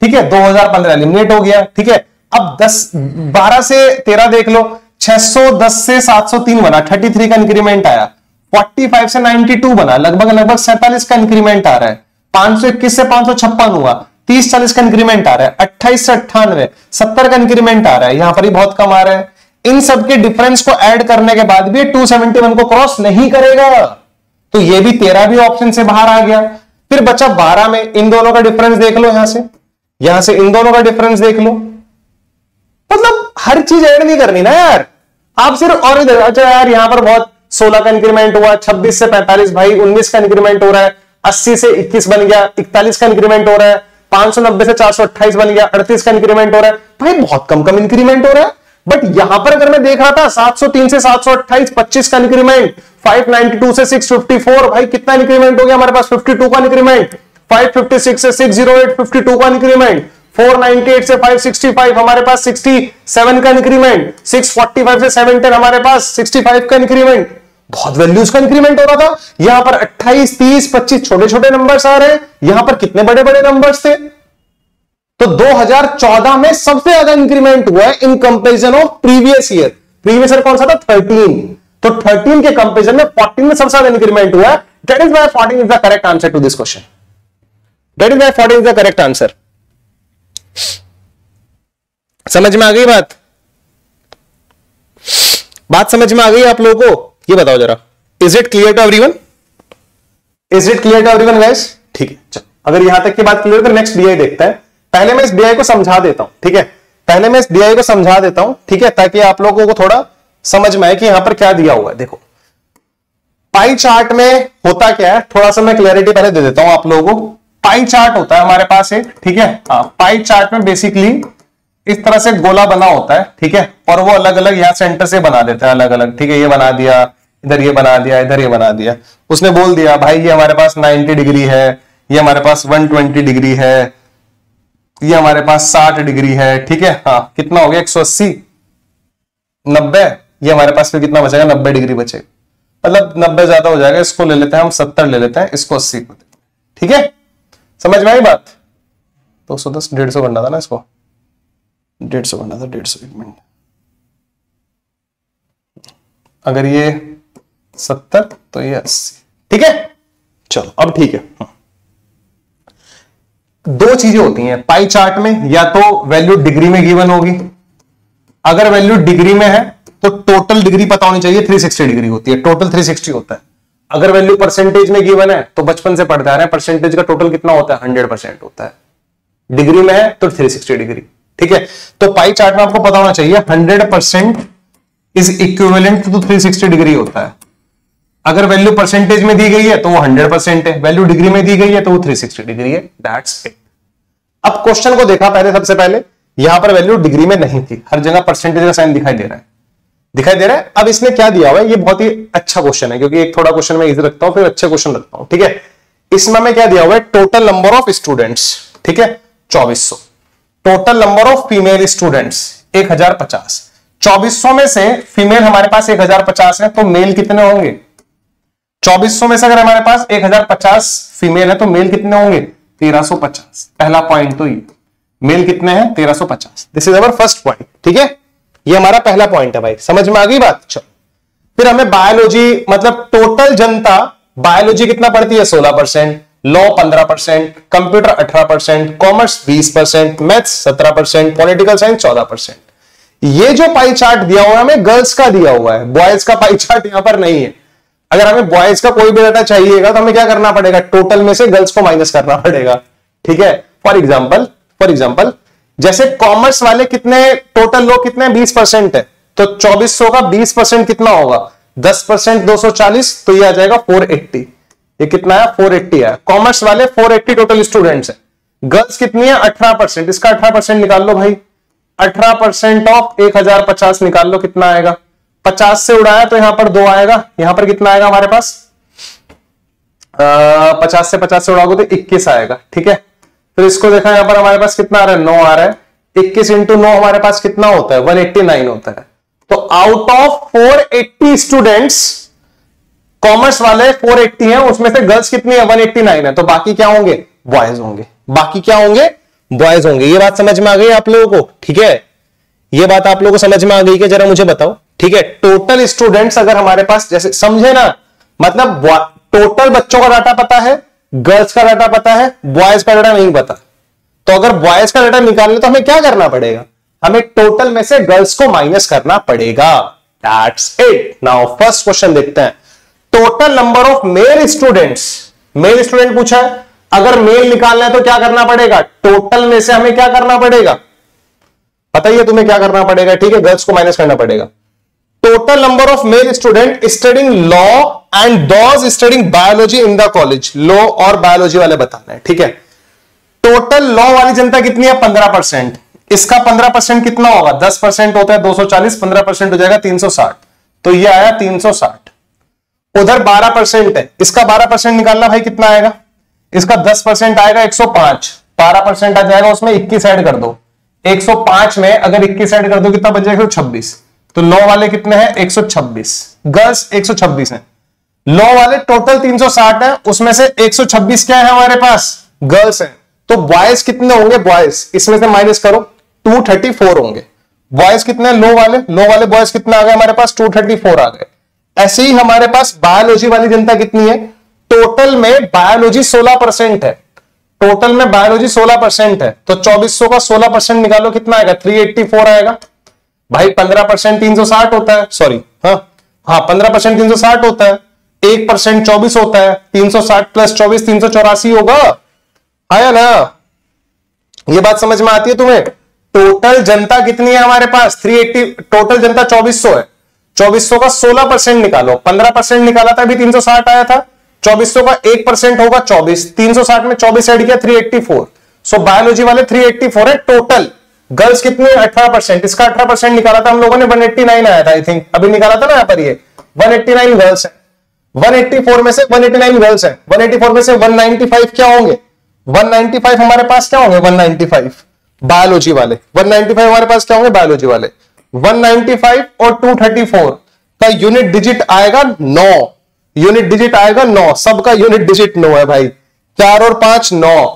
ठीक है, 2015 एलिमिनेट हो गया, ठीक है। अब 12 से 13 देख लो, 610 से 703 बना, 33 का इंक्रीमेंट आया, 45 से 92 बना, लगभग 47 का इंक्रीमेंट आ रहा है, 521 से 556 हुआ, 30-40 का इंक्रीमेंट आ रहा है, 28 से 98, 70 का इंक्रीमेंट आ रहा है, यहां पर ही बहुत कम आ रहा है। इन सब के डिफरेंस को ऐड करने के बाद भी 271 को क्रॉस नहीं करेगा, तो ये भी 13 भी ऑप्शन से बाहर आ गया। फिर बचा 12 में, इन दोनों का डिफरेंस देख लो, यहां से इन दोनों का डिफरेंस देख लो, मतलब हर चीज ऐड नहीं करनी ना यार, आप सिर्फ और इधर, अच्छा यार यहां पर बहुत 16 का इंक्रीमेंट हुआ, 26 से 45 भाई 19 का इंक्रीमेंट हो रहा है, 80 से 21 बन गया, 41 का इंक्रीमेंट हो रहा है, 590 से 428 बन गया, 38 का इंक्रीमेंट हो रहा है, भाई बहुत कम इंक्रीमेंट हो रहा है। बट यहां पर अगर मैं देख रहा था 703 से 728, 25 का इंक्रीमेंट, 592 से 654, भाई कितना इंक्रीमेंट हो गया हमारे पास, 52 का इंक्रीमेंट, 556 से 608, 52 का इंक्रीमेंट, 498 से 565 हमारे पास, 67 का इंक्रीमेंट, 645 से 710 हमारे पास, 65 का इंक्रीमेंट, बहुत वैल्यूज का इंक्रीमेंट हो रहा था। यहां पर 28, 30, 25 छोटे छोटे नंबर्स आ रहे हैं, यहां पर कितने बड़े बड़े नंबर्स थे। तो 2014 में सबसे ज्यादा इंक्रीमेंट हुआ है in comparison of previous year. Previous year कौन सा था, 13, तो 13 के कंपेरिजन में 14 में सबसे ज्यादा इंक्रीमेंट हुआ है। That is why 14 is the correct answer to this question. That is why 14 is the correct answer. समझ में आ गई बात समझ में आ गई आप लोगों को? ये बताओ जरा, is it clear to everyone? Is it clear to everyone guys? ठीक है, चलो अगर यहां तक की बात क्लियर है तो नेक्स्ट डीआई देखते हैं। पहले मैं इस डीआई को समझा देता हूं, ठीक है, ताकि आप लोगों को थोड़ा समझ में आए कि यहां पर क्या दिया हुआ है। देखो पाई चार्ट में होता क्या है, थोड़ा सा मैं क्लैरिटी पहले दे देता हूं आप लोगों को। पाई चार्ट होता है हमारे पास एक, ठीक है, पाई चार्ट में बेसिकली इस तरह से गोला बना होता है, ठीक है, और वो अलग अलग यहाँ सेंटर से बना देता है अलग अलग, ठीक है, ये बना दिया, इधर ये बना दिया, इधर ये बना दिया, उसने बोल दिया भाई ये हमारे पास 90 डिग्री है, ये हमारे पास 120 डिग्री है, ये हमारे पास 60 डिग्री है, ठीक है, हाँ कितना हो गया 180, 90, ये हमारे पास फिर कितना बचेगा 90 डिग्री बचेगा, मतलब 90 ज्यादा हो जाएगा, इसको ले लेते हैं हम 70 ले लेते हैं, इसको 80, ठीक है, समझ में आई बात? 210 150 बनना था ना, इसको 150 बनना था, 150, एक मिनट, अगर ये 70 तो ये 80, ठीक है, चलो अब ठीक है। दो चीजें होती हैं पाई चार्ट में, या तो वैल्यू डिग्री में गिवन होगी, अगर वैल्यू डिग्री में है तो टोटल डिग्री पता होनी चाहिए, 360 डिग्री होती है, टोटल 360 होता है। अगर वैल्यू परसेंटेज में गिवन है तो बचपन से पढ़ते आ रहे हैं परसेंटेज का टोटल कितना होता है, 100% होता है, डिग्री में है तो 360 डिग्री, ठीक है। तो पाई चार्ट में आपको पता होना चाहिए 100% इज इक्विवेलेंट टू 360 डिग्री होता है। अगर वैल्यू परसेंटेज में दी गई है तो वो 100% है, वैल्यू डिग्री में दी गई है तो वो 360 डिग्री है। That's it. अब क्वेश्चन को देखा पहले, सबसे पहले यहां पर वैल्यू डिग्री में नहीं थी, हर जगह परसेंटेज का साइन दिखाई दे रहा है। अब इसने क्या दिया हुआ है, ये बहुत ही अच्छा क्वेश्चन है क्योंकि एक थोड़ा क्वेश्चन मैं इजी रखता हूं फिर अच्छे क्वेश्चन रखता हूं, ठीक है। इसमें हमें क्या दिया हुआ है, टोटल नंबर ऑफ स्टूडेंट्स, ठीक है 2400, total number of female students 1050, 2400 में से फीमेल हमारे पास 1050 है तो मेल कितने होंगे? 2400 में से अगर हमारे पास 1050 फीमेल है तो मेल कितने होंगे? 1350। पहला पॉइंट तो ये मेल कितने हैं 1350। This is our first point, ठीक है, ये हमारा पहला पॉइंट है भाई, समझ में आ गई बात। चलो फिर हमें बायोलॉजी मतलब टोटल जनता बायोलॉजी कितना पढ़ती है 16%, law 15%, computer 18%, commerce 20%, maths 17%, political science 14%। ये जो पाई चार्ट दिया हुआ है हमें गर्ल्स का दिया हुआ है, बॉयज का पाई चार्ट यहां पर नहीं है। अगर हमें बॉयज का कोई भी डाटा चाहिएगा तो हमें क्या करना पड़ेगा, टोटल में से गर्ल्स को माइनस करना पड़ेगा, ठीक है। फॉर एग्जाम्पल जैसे कॉमर्स वाले कितने, टोटल लोग कितने 20% है तो 2400 का 20% कितना होगा, 10% 240, तो ये आ जाएगा 480। ये कितना है 480 है, कॉमर्स वाले 480 टोटल स्टूडेंट्स है। गर्ल्स कितनी है 18%, इसका 18% निकाल लो भाई, 18% ऑफ 1050 निकाल लो कितना आएगा, 50 से उड़ाया तो यहां पर 2 आएगा, यहां पर कितना आएगा हमारे पास 50 से 50 से उड़ाओगे तो 21 आएगा, ठीक है। फिर इसको देखा यहां पर हमारे पास कितना आ रहा है 9 आ रहा है, 21 × 9 हमारे पास कितना होता है 189 होता है। तो आउट ऑफ 480 स्टूडेंट्स कॉमर्स वाले 480 हैं, उसमें से गर्ल्स कितनी है 189 है, तो बाकी क्या होंगे बॉयज होंगे, ये बात समझ में आ गई आप लोगों को, ठीक है। ये बात आप लोगों को समझ में आ गई कि जरा मुझे बताओ, ठीक है। टोटल स्टूडेंट्स अगर हमारे पास, जैसे समझे ना, मतलब टोटल बच्चों का डाटा पता है, गर्ल्स का डाटा पता है, बॉयज का डाटा नहीं पता। तो अगर बॉयज का डाटा निकालना तो हमें क्या करना पड़ेगा, हमें टोटल में से गर्ल्स को माइनस करना पड़ेगा। That's it. Now first question देखते हैं, total number of male students, male student पूछा है, अगर मेल निकालना है तो क्या करना पड़ेगा, टोटल में से हमें क्या करना पड़ेगा, पता ही है तुम्हें क्या करना पड़ेगा, ठीक है, गर्ल्स को माइनस करना पड़ेगा। Total number of male student studying law and those studying biology in the college, law और बायोलॉजी वाले बताना है, ठीक है। टोटल लॉ वाली जनता कितनी है 15%, इसका 15% कितना होगा, 10% होता है 240, 15% हो जाएगा 360, तो ये आया 360। उधर 12% है, इसका 12% निकालना भाई कितना आएगा, इसका 10% आएगा 105, 12% आ जाएगा उसमें 21 ऐड कर दो, 105 में अगर 21 ऐड कर दो कितना बन जाएगा 126, तो लॉ वाले कितने हैं 126, गर्ल्स 126 हैं, लॉ वाले टोटल 360 है, उसमें से 126 क्या है हमारे पास गर्ल्स हैं, तो बॉयज कितने होंगे, बॉयज इसमें से माइनस करो 234 होंगे। बॉयज कितने हैं लो वाले बॉयज कितना आ गए हमारे पास 234 आ गए। ऐसे ही हमारे पास बायोलॉजी वाली जनता कितनी है, टोटल में बायोलॉजी 16% है, टोटल में बायोलॉजी 16% है, तो 2400 का 16% निकालो कितना आएगा 384 आएगा भाई। 15% 360 होता है, सॉरी हाँ 15% 360 होता है, 1% 24 होता है, 360 प्लस 24 384 होगा, आया ना, ये बात समझ में आती है तुम्हें। टोटल जनता कितनी है हमारे पास 380, टोटल जनता 2400 है, 2400 का 16% निकालो, 15% निकाला था अभी 360 आया था, 2400 का 1% होगा 24, 360 में 24 ऐड किया 384, सो बायोलॉजी वाले 384 है टोटल। गर्ल्स कितनी 18%, इसका 18% निकाला था हम लोगों ने 189 आया था आई थिंक, अभी निकाला था ना यहाँ पर, ये 189 गर्ल्स है, 184 में से 189 गर्ल्स है, 184 में से 195 क्या होंगे, 195 हमारे पास क्या होंगे 195 बायोलॉजी वाले, 195 हमारे पास क्या होंगे बायोलॉजी वाले, 195 और 234 का यूनिट डिजिट आएगा 9, यूनिट डिजिट आएगा 9, सबका यूनिट डिजिट 9 है भाई, 4 और 5 9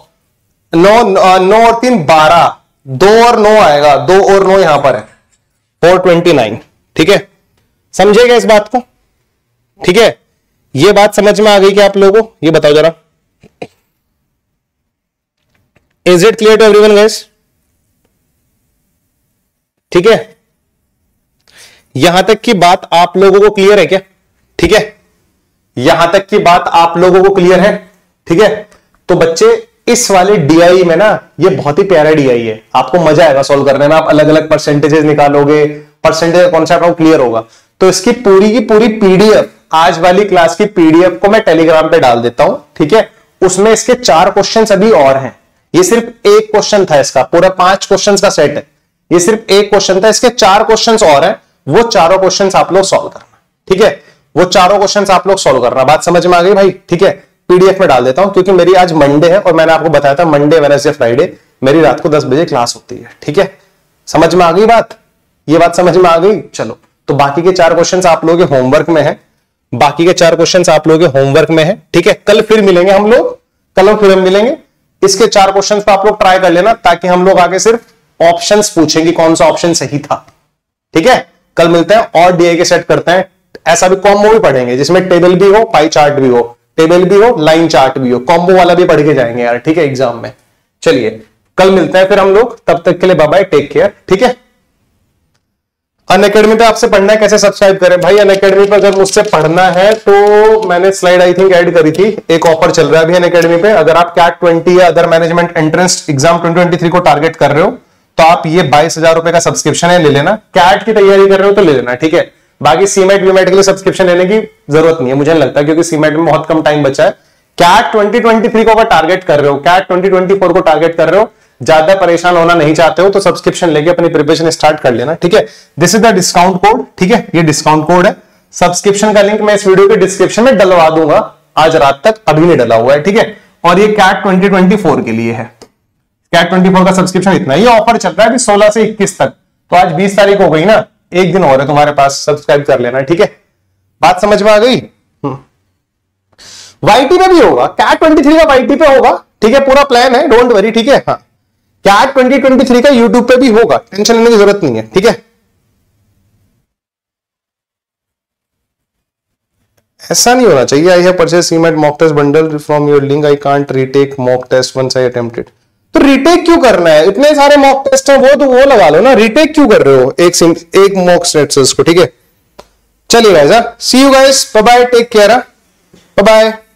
9 9 और 3 12, 2 और 9 आएगा, 2 और 9 यहां पर है 429, ठीक है। समझेगा इस बात को, ठीक है, ये बात समझ में आ गई क्या आप लोगों को, ये बताओ जरा, is it clear to everyone guys, ठीक है, यहां तक की बात आप लोगों को क्लियर है क्या, ठीक है, यहां तक की बात आप लोगों को क्लियर है, ठीक है। तो बच्चे इस वाले डीआई में ना, ये बहुत ही प्यारा डीआई है, आपको मजा आएगा सॉल्व करने में, आप अलग अलग परसेंटेजेस निकालोगे, परसेंटेज का कॉन्सेप्ट है वो क्लियर होगा। तो इसकी पूरी की पूरी पीडीएफ, आज वाली क्लास की पीडीएफ को मैं टेलीग्राम पे डाल देता हूं, ठीक है। उसमें इसके 4 क्वेश्चन अभी और हैं, ये सिर्फ एक क्वेश्चन था, इसका पूरा 5 क्वेश्चन का सेट है, ये सिर्फ एक क्वेश्चन था, इसके 4 क्वेश्चन और हैं, वो चारों क्वेश्चन आप लोग सॉल्व करना, ठीक है, वो चारों क्वेश्चन आप लोग सॉल्व करना। बात समझ में आ गई भाई, ठीक है। पीडीएफ में डाल देता हूं क्योंकि मेरी आज मंडे है और मैंने आपको बताया था मंडे वेडनेसडे फ्राइडे मेरी रात को 10 बजे क्लास होती है, ठीक है। समझ में आ गई बात, ये बात समझ में आ गई। चलो, तो बाकी के 4 क्वेश्चन आप लोगों के होमवर्क में है, बाकी के 4 क्वेश्चन आप लोगों के होमवर्क में है, ठीक है। कल फिर मिलेंगे हम लोग, कल फिर हम मिलेंगे। इसके 4 क्वेश्चन पर आप लोग ट्राई कर लेना, ताकि हम लोग आगे सिर्फ ऑप्शन पूछेंगे कौन सा ऑप्शन सही था, ठीक है। कल मिलते हैं और डीआई के सेट करते हैं, ऐसा भी कॉम्बो भी पढ़ेंगे जिसमें टेबल भी हो, पाई चार्ट भी हो, टेबल भी हो, लाइन चार्ट भी हो, कॉम्बो वाला भी पढ़ के जाएंगे यार, ठीक है, एग्जाम में। चलिए, कल मिलते हैं फिर हम लोग, तब तक के लिए बाय बाय, टेक केयर, ठीक है। अनअकैडमी पे आपसे पढ़ना है, कैसे सब्सक्राइब करें भाई? अनअकैडमी पे अगर मुझसे पढ़ना है तो मैंने स्लाइड आई थिंक ऐड करी थी, एक ऑफर चल रहा है अभी अनअकैडमी पे। अगर आप कैट 20 या अदर मैनेजमेंट एंट्रेंस एग्जाम 2023 को टारगेट कर रहे हो तो आप ये 22,000 रुपए का सब्सक्रिप्शन है, ले लेना। कैट की तैयारी कर रहे हो तो ले लेना, ठीक है। बाकी सीमेट वीमेट के लिए सब्सक्रिप्शन लेने की जरूरत नहीं है, मुझे नहीं लगता, क्योंकि सीमेट में बहुत कम टाइम बचा है। कैट 2023 को अगर टारगेट कर रहे हो, कैट 2024 को टारगेट कर रहे हो, ज्यादा परेशान होना नहीं चाहते हो, तो सब्सक्रिप्शन लेके अपनी प्रिपरेशन स्टार्ट कर लेना, ठीक है। This is the discount code, ठीक है, ये डिस्काउंट कोड है। सब्सक्रिप्शन का लिंक मैं इस वीडियो के डिस्क्रिप्शन में डलवा दूंगा, आज रात तक, अभी नहीं डला हुआ है, ठीक है। और ये कैट 2024 के लिए है, कैट 2024 का सब्सक्रिप्शन इतना ही। ऑफर चल रहा है 16 से 21 तक, तो आज 20 तारीख हो गई ना, एक दिन और है तुम्हारे पास, सब्सक्राइब कर लेना, ठीक है। बात समझ में आ गई। वाईटी में भी होगा, कैट 23 का वाईटी पे होगा, ठीक है, पूरा प्लान है, डोंट वरी, ठीक है। हाँ, कैट 2023 का YouTube पे भी होगा, टेंशन लेने की जरूरत नहीं है, ठीक है। ऐसा नहीं होना चाहिए, I have purchase CMAT mock test bundle from your link, I can't retake mock test once I attempted. तो रीटेक क्यों करना है, इतने सारे मॉक टेस्ट हैं, वो तो वो लगा लो ना, रीटेक क्यों कर रहे हो एक मॉक टेस्ट को, ठीक है। चलिए guys, see you guys, bye bye, take care, bye bye.